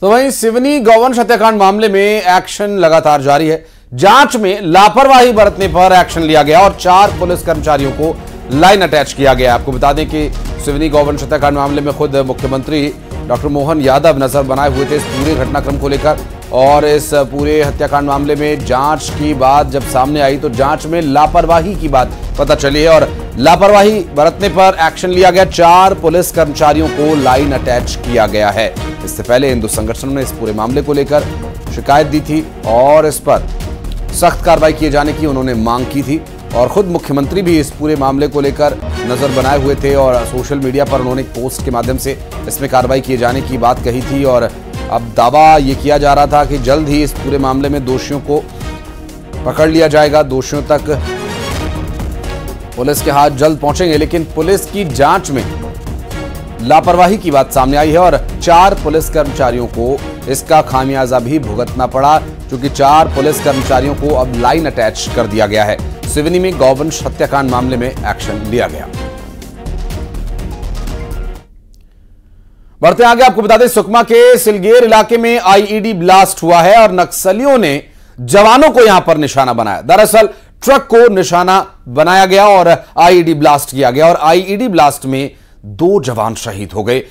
तो वहीं सिवनी गौवन हत्याकांड मामले में एक्शन लगातार जारी है। जांच में लापरवाही बरतने पर एक्शन लिया गया और 4 पुलिस कर्मचारियों को लाइन अटैच किया गया। आपको बता दें कि सिवनी गौवन हत्याकांड मामले में खुद मुख्यमंत्री डॉक्टर मोहन यादव नजर बनाए हुए थे इस पूरे घटनाक्रम को लेकर, और इस पूरे हत्याकांड मामले में जांच की बात जब सामने आई तो जांच में लापरवाही की बात पता चली है और लापरवाही बरतने पर एक्शन लिया गया। 4 पुलिस कर्मचारियों को लाइन अटैच किया गया है। इससे पहले हिंदू संगठनों ने इस पूरे मामले को लेकर शिकायत दी थी और इस पर सख्त कार्रवाई किए जाने की उन्होंने मांग की थी, और खुद मुख्यमंत्री भी इस पूरे मामले को लेकर नजर बनाए हुए थे और सोशल मीडिया पर उन्होंने पोस्ट के माध्यम से इसमें कार्रवाई किए जाने की बात कही थी। और अब दावा ये किया जा रहा था कि जल्द ही इस पूरे मामले में दोषियों को पकड़ लिया जाएगा, दोषियों तक पुलिस के हाथ जल्द पहुंचेंगे, लेकिन पुलिस की जांच में लापरवाही की बात सामने आई है और 4 पुलिस कर्मचारियों को इसका खामियाजा भी भुगतना पड़ा, क्योंकि 4 पुलिस कर्मचारियों को अब लाइन अटैच कर दिया गया है। सिवनी में गौवंश हत्याकांड मामले में एक्शन लिया गया। बढ़ते आगे, आपको बता दें सुकमा के सिलगेर इलाके में आईईडी ब्लास्ट हुआ है और नक्सलियों ने जवानों को यहां पर निशाना बनाया। दरअसल ट्रक को निशाना बनाया गया और आईईडी ब्लास्ट किया गया और आईईडी ब्लास्ट में 2 जवान शहीद हो गए।